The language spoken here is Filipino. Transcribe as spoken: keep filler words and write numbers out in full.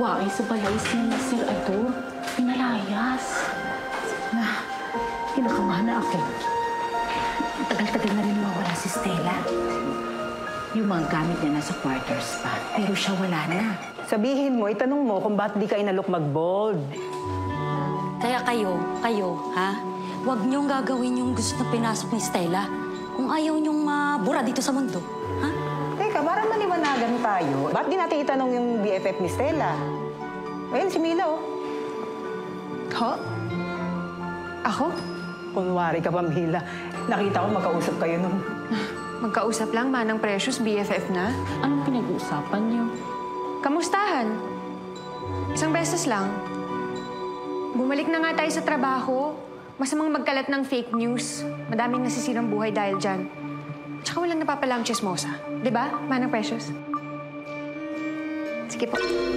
Wa ay sabalay si Sir Ado. Pinalayas. Na, kinakamahan na ako. Tagal-tagal na rin mawala si Stella. Yung mga gamit niya nasa quarters pa, pero siya wala na. Sabihin mo, itanong mo kung ba't di ka inalok mag-bold. Kaya kayo, kayo, ha? Huwag niyong gagawin yung gusto na pinasok ni Stella kung ayaw niyong mabura dito sa mundo, ha? Teka, parang maniwanagan tayo. Ba't di natin itanong yung B F F ni Stella? Well, si Milo. Ho? Ako? Kunwari ka pa, Mila. Nakita ko magkausap kayo nung... Magkausap lang, Manang Precious, B F F na. Anong pinag-uusapan niyo? Kamustahan. Isang beses lang. Bumalik na nga tayo sa trabaho. Masamang magkalat ng fake news. Madaming nasisirang buhay dahil dyan. Tsaka walang napapala ang chismosa. Diba, Manang Precious? Sige po.